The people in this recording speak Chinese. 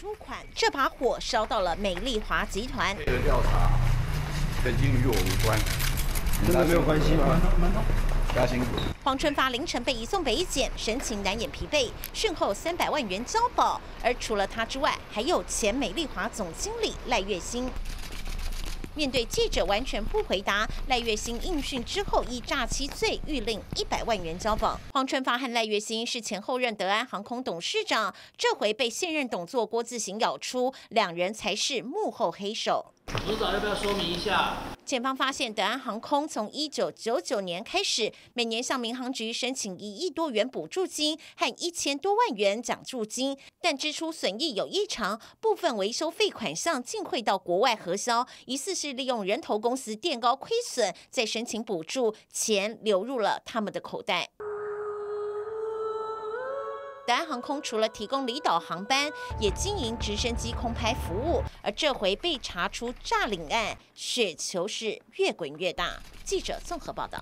拨款，这把火烧到了美丽华集团。这个调查肯定与我无关，真的没有关系吗？加辛苦。黄春发凌晨被移送北检，神情难掩疲惫，讯后300万元交保。而除了他之外，还有前美丽华总经理赖月新。 面对记者完全不回答，赖月新应讯之后，以诈欺罪预令100万元交保。黄春发和赖月新是前后任德安航空董事长，这回被现任董座郭自行咬出，两人才是幕后黑手。组长要不要说明一下？检方发现德安航空从1999年开始，每年向民航局申请1亿多元补助金和1000多万元奖助金，但支出损益有异常，部分维修费款项竟汇到国外核销，疑似是 利用人头公司垫高亏损，再申请补助，钱流入了他们的口袋。德安航空除了提供离岛航班，也经营直升机空拍服务，而这回被查出诈领案，雪球是越滚越大。记者综合报道。